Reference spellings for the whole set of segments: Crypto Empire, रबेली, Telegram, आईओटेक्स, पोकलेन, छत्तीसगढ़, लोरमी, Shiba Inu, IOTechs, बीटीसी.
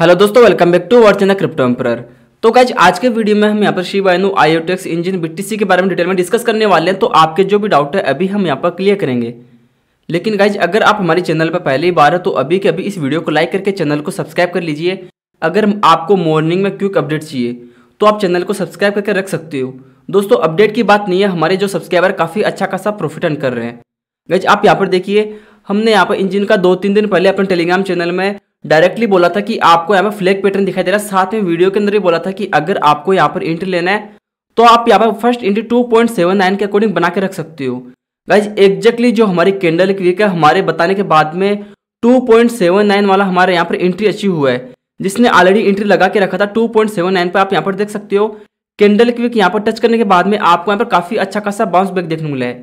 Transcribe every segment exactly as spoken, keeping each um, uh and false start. Hello दोस्तों, welcome back to our channel crypto empire. तो guys आज के वीडियो में हम यहाँ पर शिबा इनू आईओटेक्स इंजन बीटीसी के बारे में डिटेल में डिस्कस करने वाले हैं। तो आपके जो भी डाउट है अभी हम यहाँ पर क्लियर करेंगे। लेकिन गाइज अगर आप हमारे चैनल पर पहली बार है तो अभी के अभी इस वीडियो को लाइक करके चैनल को सब्सक्राइब कर लीजिए। अगर आपको मॉर्निंग में क्विक अपडेट चाहिए तो आप चैनल को सब्सक्राइब करके रख सकते हो। दोस्तों अपडेट की बात नहीं है, हमारे जो सब्सक्राइबर काफ़ी अच्छा खासा प्रॉफिट अर्न कर रहे हैं। गाइज आप यहाँ पर देखिए, हमने यहाँ पर इंजन का दो तीन दिन पहले अपने टेलीग्राम चैनल में डायरेक्टली बोला था कि आपको यहाँ पर फ्लैग पैटर्न दिखाई दे रहा है। साथ में वीडियो के अंदर भी बोला था कि अगर आपको यहाँ पर इंट्री लेना है तो आप यहाँ पर first entry two point seven nine के अकॉर्डिंग बना के रख सकते हो। गाइज एग्जैक्टली जो हमारी कैंडल क्विक है हमारे बताने के बाद में टू पॉइंट सेवन नाइन वाला हमारे यहाँ पर इंट्री अचीव हुआ है, जिसने ऑलरेडी इंट्री लगा के रखा था टू पॉइंट सेवन नाइन पर। आप यहाँ पर देख सकते हो कैंडल क्विक यहाँ पर टच करने के बाद में आपको यहाँ पर काफ़ी अच्छा खासा बाउंस बैक देखने को मिला है।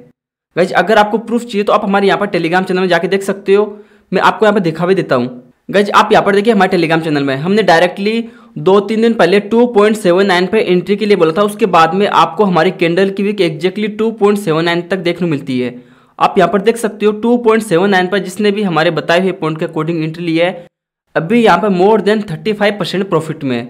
गाइज अगर आपको प्रूफ चाहिए तो आप हमारे यहाँ पर टेलीग्राम चैनल में जाके देख सकते हो, मैं आपको यहाँ पर दिखा भी देता हूँ। गाइज आप यहाँ पर देखिए, हमारे टेलीग्राम चैनल में हमने डायरेक्टली दो तीन दिन पहले टू पॉइंट सेवन नाइन पे एंट्री के लिए बोला था। उसके बाद में आपको हमारी कैंडल की wick exactly two point seven nine तक देखने मिलती है। आप यहाँ पर देख सकते हो टू पॉइंट सेवन नाइन पर जिसने भी हमारे बताए हुए पॉइंट के अकॉर्डिंग एंट्री लिया है, अभी यहाँ पर more than thirty five percent profit में।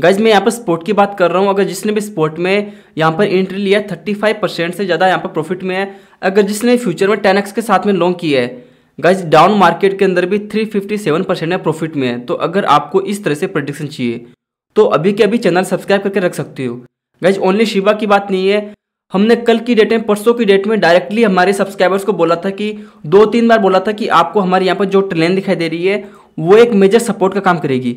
गाइज मैं यहाँ पर स्पोर्ट की बात कर रहा हूँ। अगर जिसने भी स्पोर्ट में यहाँ पर एंट्री लिया है थर्टी फाइव परसेंट से ज़्यादा यहाँ पर प्रॉफिट में है। अगर जिसने फ्यूचर में टेन एक्स के साथ में लॉन्ग किया है, गाइज डाउन मार्केट के अंदर भी थ्री फिफ्टी सेवन परसेंट है प्रॉफिट में है। तो अगर आपको इस तरह से प्रेडिक्शन चाहिए तो अभी के अभी चैनल सब्सक्राइब करके रख सकते हो। गाइज ओनली शिबा की बात नहीं है, हमने कल की डेट में परसों की डेट में डायरेक्टली हमारे सब्सक्राइबर्स को बोला था कि दो तीन बार बोला था कि आपको हमारे यहाँ पर जो ट्रेन दिखाई दे रही है वो एक मेजर सपोर्ट का काम करेगी।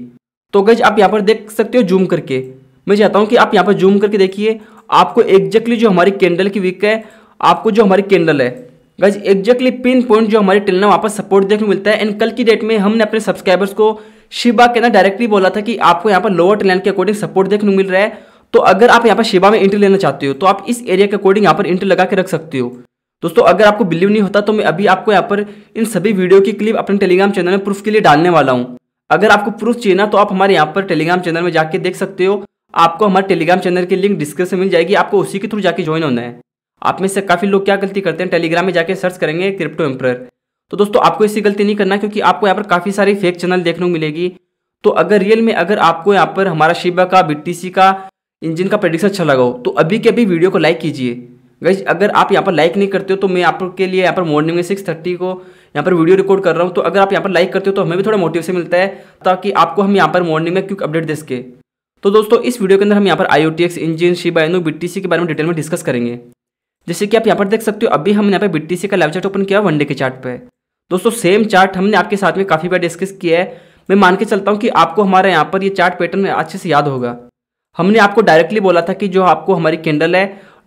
तो गाइज आप यहाँ पर देख सकते हो जूम करके, मैं चाहता हूँ कि आप यहाँ पर जूम करके देखिए, आपको एग्जैक्टली जो हमारी कैंडल की वीक है, आपको जो हमारी कैंडल है गाइज एक्जैक्टली पिन पॉइंट जो हमारे टेलना वहाँ पर सपोर्ट देखने मिलता है। एंड कल की डेट में हमने अपने सब्सक्राइबर्स को शिबा के अंदर डायरेक्टली बोला था कि आपको यहाँ पर लोअर टेलना के अकॉर्डिंग सपोर्ट देखने मिल रहा है। तो अगर आप यहाँ पर शिबा में एंट्री लेना चाहते हो तो आप इस एरिया के अकॉर्डिंग यहाँ पर एंट्री लगा के रख सकते हो। दोस्तों अगर आपको बिलीव नहीं होता तो मैं अभी आपको यहाँ पर इन सभी वीडियो की क्लिप अपने टेलीग्राम चैनल में प्रूफ के लिए डालने वाला हूँ। अगर आपको प्रूफ चाहिए ना तो आप हमारे यहाँ पर टेलीग्राम चैनल में जाके देख सकते हो। आपको हमारे टेलीग्राम चैनल की लिंक डिस्क्रिप्शन में मिल जाएगी, आपको उसी के थ्रू जाके ज्वाइन होना है। आप में से काफ़ी लोग क्या गलती करते हैं, टेलीग्राम में जाके सर्च करेंगे क्रिप्टो एम्पायर। तो दोस्तों आपको इसी गलती नहीं करना, क्योंकि आपको यहाँ पर काफ़ी सारी फेक चैनल देखने को मिलेगी। तो अगर रियल में अगर आपको यहाँ पर हमारा शिबा का बीटीसी का इंजन का प्रेडिक्शन अच्छा लगा हो तो अभी के अभी वीडियो को लाइक कीजिए। गाइज अगर आप यहाँ पर लाइक नहीं करते हो तो मैं आपके लिए यहाँ पर मॉर्निंग में सिक्स थर्टी को यहाँ पर वीडियो रिकॉर्ड कर रहा हूँ। तो अगर आप यहाँ पर लाइक करते हो तो हमें भी थोड़ा मोटिवेशन मिलता है, ताकि आपको हम यहाँ पर मॉर्निंग में क्विक अपडेट दे सके। तो दोस्तों इस वीडियो के अंदर हम यहाँ पर IOTX Enjin Shiba Inu बीटीसी के बारे में डिटेल में डिस्कस करेंगे। जैसे कि आप यहाँ पर देख सकते हो, अभी हमने यहाँ पर बीटीसी का लाइव चार्ट ओपन किया वनडे के चार्ट पे। दोस्तों सेम चार्ट हमने आपके साथ में काफ़ी बार डिस्कस किया है, मैं मान के चलता हूँ कि आपको हमारे यहाँ पर ये चार्ट पैटर्न अच्छे से याद होगा। हमने आपको डायरेक्टली बोला था कि जो आपको हमारी कैंडल है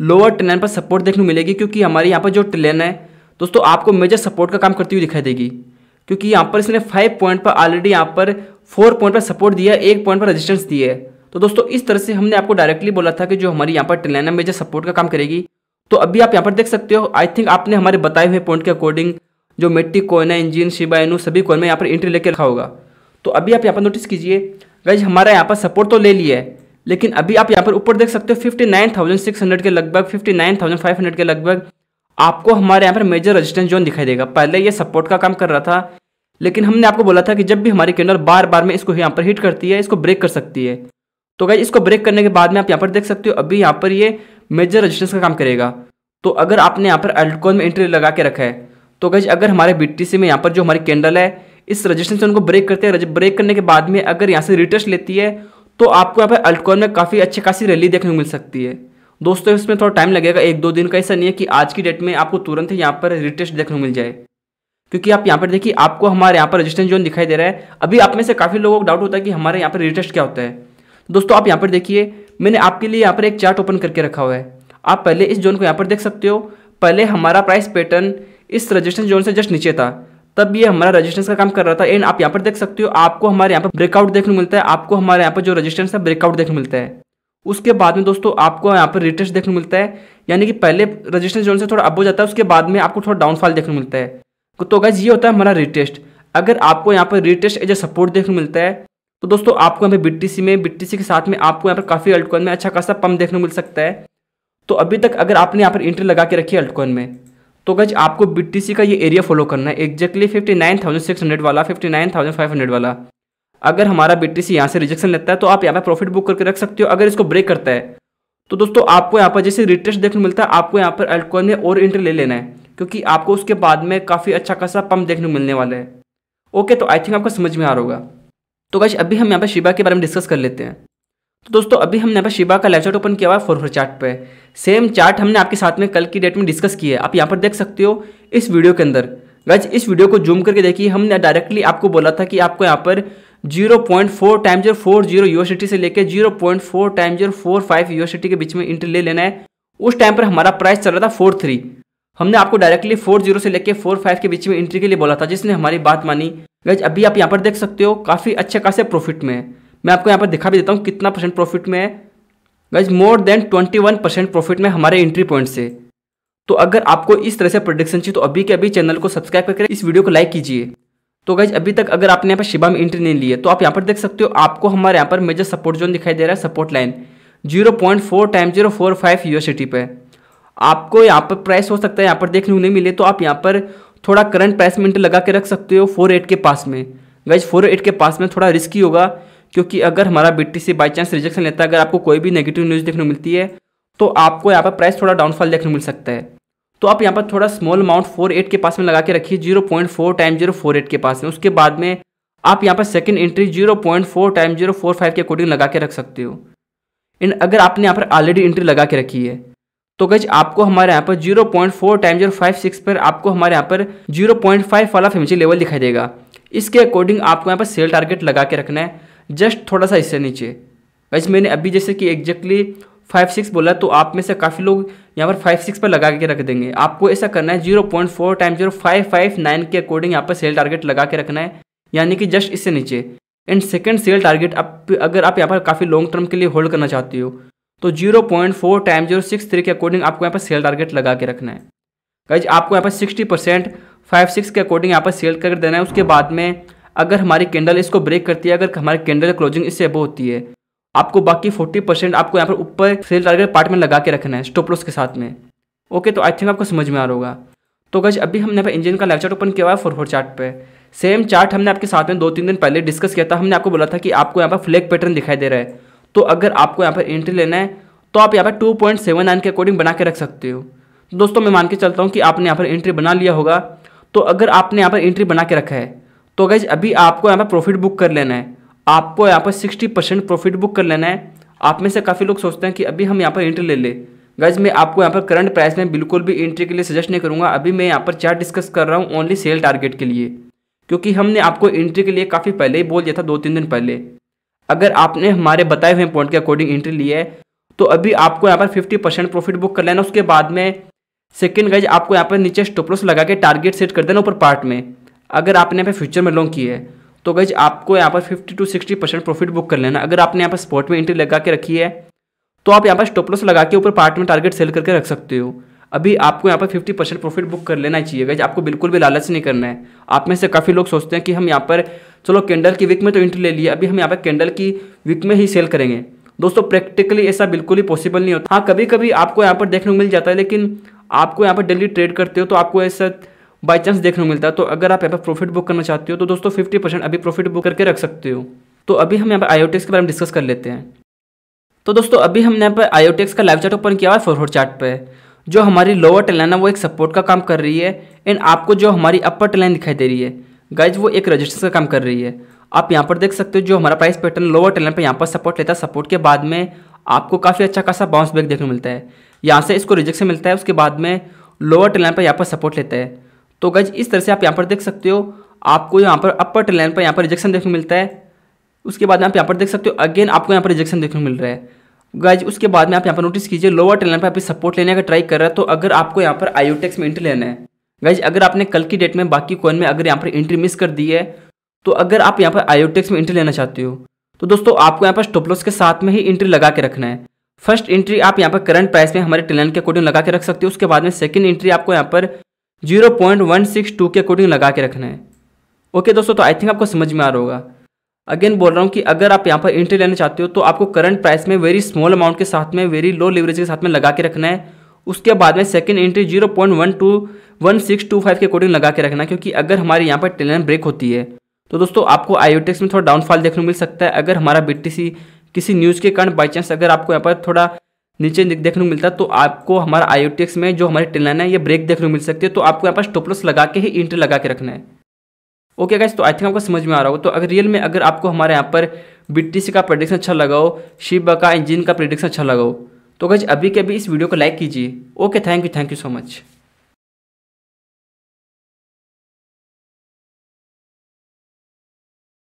लोअर ट्रेन पर सपोर्ट देखने को मिलेगी, क्योंकि हमारे यहाँ पर जो ट्रेन है दोस्तों आपको मेजर सपोर्ट का काम करती हुई दिखाई देगी। क्योंकि यहाँ पर इसने फाइव पॉइंट पर ऑलरेडी यहाँ पर फोर पॉइंट पर सपोर्ट दिया, एक पॉइंट पर रजिस्टेंस दिया है। तो दोस्तों इस तरह से हमने आपको डायरेक्टली बोला था कि जो हमारी यहाँ पर ट्रेन है मेजर सपोर्ट का काम करेगी। तो अभी आप यहाँ पर देख सकते हो, आई थिंक आपने हमारे बताए हुए पॉइंट के अकॉर्डिंग जो मेट्रिक कॉइन है इंजन शिबा इनू सभी कॉइन में यहाँ पर एंट्री लेके रखा होगा। तो अभी आप यहाँ पर नोटिस कीजिए, गाइज हमारा यहाँ पर सपोर्ट तो ले लिया है, लेकिन अभी आप यहाँ पर ऊपर देख सकते हो fifty nine thousand six hundred के लगभग fifty nine thousand five hundred के लगभग आपको हमारे यहाँ पर मेजर रजिस्टेंस जोन दिखाई देगा। पहले ये सपोर्ट का काम कर रहा था, लेकिन हमने आपको बोला था कि जब भी हमारी कैंडल बार बार में इसको यहाँ पर हिट करती है इसको ब्रेक कर सकती है। तो गाइज इसको ब्रेक करने के बाद में आप यहाँ पर देख सकते हो अभी यहाँ पर ये मेजर रजिस्टेंस का काम करेगा। तो अगर आपने यहाँ पर अल्टकॉइन में एंट्री लगा के रखा है तो गाइज अगर हमारे बीटीसी में यहाँ पर जो हमारी कैंडल है इस रजिस्टेंस को ब्रेक करते हैं, ब्रेक करने के बाद में अगर यहाँ से रिटेस्ट लेती है तो आपको यहाँ पर अल्टकॉइन में काफ़ी अच्छी खासी रैली देखने को मिल सकती है। दोस्तों इसमें थोड़ा टाइम लगेगा, एक दो दिन का, ऐसा नहीं है कि आज की डेट में आपको तुरंत ही यहाँ पर रिटेस्ट देखने को मिल जाए। क्योंकि आप यहाँ पर देखिए आपको हमारे यहाँ पर रजिस्टेंस जोन दिखाई दे रहा है। अभी आप में से काफ़ी लोगों को डाउट होता है कि हमारे यहाँ पर रिटेस्ट क्या होता है। दोस्तों आप यहाँ पर देखिए, मैंने आपके लिए यहाँ पर एक चार्ट ओपन करके रखा हुआ है। आप पहले इस जोन को यहाँ पर देख सकते हो, पहले हमारा प्राइस पैटर्न इस रजिस्टेंस जोन से जस्ट नीचे था, तब ये हमारा रजिस्टेंस का काम कर रहा था। एंड आप यहाँ पर देख सकते हो आपको हमारे यहाँ पर ब्रेकआउट देखने को मिलता है, आपको हमारे यहाँ पर जो रजिस्टेंस है ब्रेकआउट देखने को मिलता है। उसके बाद में दोस्तों आपको यहाँ पर रिटेस्ट देखने को मिलता है, यानी कि पहले रजिस्टेंस जोन से थोड़ा अप हो जाता है, उसके बाद में आपको थोड़ा डाउनफॉल देखने को मिलता है। तो गाइस ये होता है हमारा रिटेस्ट। अगर आपको यहाँ पर रिटेस्ट एज ए सपोर्ट देखने को मिलता है तो दोस्तों आपको यहाँ पे बीटीसी में बीटीसी के साथ में आपको यहाँ पर काफ़ी अल्टकॉइन में अच्छा खासा पम्प देखने को मिल सकता है। तो अभी तक अगर आपने यहाँ पर एंट्री लगा के रखी है अल्टकॉइन में तो गाइज आपको बीटीसी का ये एरिया फॉलो करना है, exactly fifty nine thousand six hundred वाला fifty nine thousand five hundred वाला। अगर हमारा बीटीसी यहाँ से रिजेक्शन लेता है तो आप यहाँ पर प्रॉफिट बुक करके रख सकते हो। अगर इसको ब्रेक करता है तो दोस्तों आपको यहाँ पर जैसे रिटेस्ट देखने मिलता है, आपको यहाँ पर अल्टकॉइन में और एंट्री ले लेना है, क्योंकि आपको उसके बाद में काफ़ी अच्छा खासा पंप देखने मिलने वाला है। ओके, तो आई थिंक आपको समझ में आ रहा होगा। तो गाइस अभी हम यहाँ पर शिबा के बारे में डिस्कस कर लेते हैं। तो दोस्तों अभी हमने यहाँ पर शिबा का लाइव चार्ट ओपन किया हुआ है फोर फोर चार्ट पे। सेम चार्ट हमने आपके साथ में कल की डेट में डिस्कस किया है, आप यहाँ पर देख सकते हो इस वीडियो के अंदर। गाइस इस वीडियो को जूम करके देखिए, हमने डायरेक्टली आपको बोला था कि आपको यहाँ पर zero point four time zero four zero USD से लेकर zero point four time zero four five USD के बीच में एंट्री ले लेना है। उस टाइम पर हमारा प्राइस चल रहा था फोर थ्री, हमने आपको डायरेक्टली फोर जीरो से लेकर फोर फाइव के बीच में एंट्री के लिए बोला था, जिसने हमारी बात मानी। गाइस अभी आप यहाँ पर देख सकते हो काफ़ी अच्छे खासे प्रॉफिट में है। मैं आपको यहाँ पर दिखा भी देता हूँ कितना परसेंट प्रॉफिट में है। Guys more than twenty one percent profit में हमारे एंट्री पॉइंट से। तो अगर आपको इस तरह से प्रेडिक्शन चाहिए तो अभी के अभी चैनल को सब्सक्राइब करके इस वीडियो को लाइक कीजिए। तो गाइस अभी तक अगर आपने यहाँ पर शिबा में एंट्री नहीं ली है तो आप यहाँ पर देख सकते हो आपको हमारे यहाँ पर मेजर सपोर्ट जोन दिखाई दे रहा है, support line zero point four time zero four five USD पे। आपको यहाँ पर प्राइस हो सकता है यहाँ पर देखने को नहीं मिले तो आप यहाँ पर थोड़ा करंट प्राइस में एंट्री लगा के रख सकते हो फोर एट के पास में। गाइस फोर एट के पास में थोड़ा रिस्की होगा, क्योंकि अगर हमारा बीटीसी बाय चांस रिजेक्शन लेता है, अगर आपको कोई भी नेगेटिव न्यूज़ देखने को मिलती है तो आपको यहाँ पर प्राइस थोड़ा डाउनफॉल देखने को मिल सकता है। तो आप यहाँ पर थोड़ा स्मॉल अमाउंट फोर एट के पास में लगा के रखिए, zero point four time zero four eight के पास में। उसके बाद में आप यहाँ पर second entry zero point four time zero four five के अकॉर्डिंग लगा के रख सकते हो। एंड अगर आपने यहाँ पर ऑलरेडी एंट्री लगा के रखी है तो गाइस आपको हमारे यहाँ पर zero point four time zero five six पर आपको हमारे यहाँ पर जीरो पॉइंट फाइव वाला फेंसी लेवल दिखाई देगा। इसके अकॉर्डिंग आपको यहाँ पर सेल टारगेट लगा के रखना है, जस्ट थोड़ा सा इससे नीचे। गाइस मैंने अभी जैसे कि एग्जैक्टली फाइव सिक्स बोला तो आप में से काफ़ी लोग यहाँ पर फाइव सिक्स पर लगा के रख देंगे। आपको ऐसा करना है zero point four time zero five five nine के अकॉर्डिंग यहाँ पर सेल टारगेट लगा के रखना है, यानी कि जस्ट इससे नीचे। एंड सेकेंड सेल टारगेट आप अगर आप यहाँ पर काफ़ी लॉन्ग टर्म के लिए होल्ड करना चाहते हो तो zero point four time zero six three के अकॉर्डिंग आपको यहाँ पर सेल टारगेट लगा के रखना है। गाइज आपको यहाँ पर सिक्सटी परसेंट फाइव सिक्स के अकॉर्डिंग यहाँ पर सेल कर देना है। उसके बाद में अगर हमारी कैंडल इसको ब्रेक करती है, अगर हमारी कैंडल क्लोजिंग इससे अबो होती है, आपको बाकी फोर्टी परसेंट आपको यहाँ पर ऊपर सेल टारगेट पार्ट में लगा के रखना है स्टॉप लॉस के साथ में। ओके, तो आई थिंक आपको समझ में आ रहा होगा। तो गाइज अभी हमने यहाँ पर इंजन का लाइव चार्ट ओपन किया हुआ है फोर फोर चार्ट पे। सेम चार्ट हमने आपके साथ में दो तीन दिन पहले डिस्कस किया था। हमने आपको बोला था कि आपको यहाँ पर फ्लैग पैटर्न दिखाई दे रहा है, तो अगर आपको यहाँ पर एंट्री लेना है तो आप यहाँ पर टू पॉइंट सेवन नाइन के अकॉर्डिंग बना के रख सकते हो। दोस्तों मैं मान के चलता हूँ कि आपने यहाँ पर एंट्री बना लिया होगा। तो अगर आपने यहाँ पर एंट्री बना के रखा है तो गाइज अभी आपको यहाँ पर प्रॉफिट बुक कर लेना है। आपको यहाँ पर सिक्सटी परसेंट प्रॉफिट बुक कर लेना है। आप में से काफ़ी लोग सोचते हैं कि अभी हम यहाँ पर एंट्री ले ले। गाइज मैं आपको यहाँ पर करंट प्राइस में बिल्कुल भी एंट्री के लिए सजेस्ट नहीं करूँगा। अभी मैं यहाँ पर चार्ट डिस्कस कर रहा हूँ ओनली सेल टारगेट के लिए, क्योंकि हमने आपको एंट्री के लिए काफ़ी पहले ही बोल दिया था, दो तीन दिन पहले। अगर आपने हमारे बताए हुए पॉइंट के अकॉर्डिंग एंट्री ली है तो अभी आपको यहाँ पर फिफ्टी परसेंट प्रॉफिट बुक कर लेना। उसके बाद में सेकंड गाइज आपको यहाँ पर नीचे स्टॉप लॉस लगा के टारगेट सेट कर देना ऊपर पार्ट में। अगर आपने यहाँ पर फ्यूचर में लॉन्ग की है तो गाइज आपको यहाँ पर fifty to sixty percent profit book कर लेना। अगर आपने यहाँ पर स्पॉट में एंट्री लगा के रखी है तो आप यहाँ पर स्टॉप लॉस लगा के ऊपर पार्ट में टारगेट सेल करके रख सकते हो। अभी आपको यहाँ पर फिफ्टी परसेंट प्रॉफिट बुक कर लेना चाहिए। गाइज आपको बिल्कुल भी लालच नहीं करना है। आप में से काफ़ी लोग सोचते हैं कि हम यहाँ पर चलो कैंडल की विक में तो एंट्री ले लिए, अभी हम यहाँ पर कैंडल की विक में ही सेल करेंगे। दोस्तों प्रैक्टिकली ऐसा बिल्कुल ही पॉसिबल नहीं होता। हाँ, कभी कभी आपको यहाँ पर देखने को मिल जाता है, लेकिन आपको यहाँ पर डेली ट्रेड करते हो तो आपको ऐसा बाई चांस देखने को मिलता है। तो अगर आप यहाँ पर प्रॉफिट बुक करना चाहते हो तो दोस्तों फिफ्टी परसेंट अभी प्रॉफिट बुक करके रख सकते हो। तो अभी हम यहाँ पर आईओटेक्स के बारे में डिस्कस कर लेते हैं। तो दोस्तों अभी हमने यहाँ पर आईओटेक्स का लाइव चार्ट ओपन किया हुआ है फोरवर्ड चार्ट पर। जो हमारी लोअर टेल लाइन है वो एक सपोर्ट का काम कर रही है, एंड आपको जो हमारी अपर टेल लाइन दिखाई दे रही है गाइज वो एक रेजिस्टेंस का काम कर रही है। आप यहाँ पर देख सकते हो जो हमारा price pattern lower tail line पर यहाँ पर सपोर्ट लेता है। सपोर्ट के बाद में आपको काफ़ी अच्छा खासा बाउंस बैक देखने को मिलता है। यहाँ से इसको रिजेक्शन मिलता है, उसके बाद में लोअर टेल लाइन पर यहाँ पर सपोर्ट लेता है। तो गाइज इस तरह से आप यहाँ पर देख सकते हो आपको यहाँ पर अपर टेल लाइन पर यहाँ पर रिजेक्शन देखने को मिलता है। उसके बाद में आप यहाँ पर देख सकते हो अगेन आपको यहाँ पर रिजेक्शन देखने को मिल रहा है। गाइज उसके बाद में आप यहाँ पर नोटिस कीजिए लोअर टेल लाइन पर आप सपोर्ट लेने का ट्राई कर रहा है। तो अगर आपको यहाँ पर आईओटेक्स में एंट्री लेना है, गाइज अगर आपने कल की डेट में बाकी कॉइन में अगर यहाँ पर एंट्री मिस कर दी है तो अगर आप यहाँ पर आईओटेक्स में एंट्री लेना चाहते हो तो दोस्तों आपको यहाँ पर स्टॉप लॉस के साथ में ही एंट्री लगा के रखना है। फर्स्ट एंट्री आप यहाँ पर करंट प्राइस में हमारे टेल लाइन के अकॉर्डिंग लगा के रख सकते हो। उसके बाद में सेकेंड एंट्री आपको यहाँ पर zero point one six two के अकॉर्डिंग लगा के रखना है। ओके दोस्तों, तो आई थिंक आपको समझ में आ रहा होगा। अगेन बोल रहा हूँ कि अगर आप यहाँ पर एंट्री लेना चाहते हो तो आपको करंट प्राइस में वेरी स्मॉल अमाउंट के साथ में वेरी लो लेवरेज के साथ में लगा के रखना है। उसके बाद में second entry zero point one two one six two five के अकॉर्डिंग लगा के रखना है, क्योंकि अगर हमारे यहाँ पर टेल लाइन ब्रेक होती है तो दोस्तों आपको आईओटेक्स में थोड़ा डाउनफॉल देखने को मिल सकता है। अगर हमारा बीटीसी किसी न्यूज़ के कारण बाई चांस अगर आपको यहाँ पर थोड़ा नीचे देखने को मिलता है तो आपको हमारा आईओटेक्स में जो हमारी ट्रेन है ये ब्रेक देखने को मिल सकती है। तो आपको यहाँ पर स्टॉप लॉस लगा के ही एंट्री लगा के रखना है। ओके गाइस, तो आई थिंक आपको समझ में आ रहा हो। तो अगर रियल में अगर आपको हमारे यहाँ पर बीटीसी का प्रेडिक्शन अच्छा लगाओ, शिबा का इंजिन का प्रेडिक्शन अच्छा लगाओ, तो गाइस अभी के अभी इस वीडियो को लाइक कीजिए। Okay, thank you thank you so much.